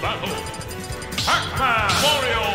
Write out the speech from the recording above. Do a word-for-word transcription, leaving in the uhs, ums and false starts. battle, Pac-Man Wario!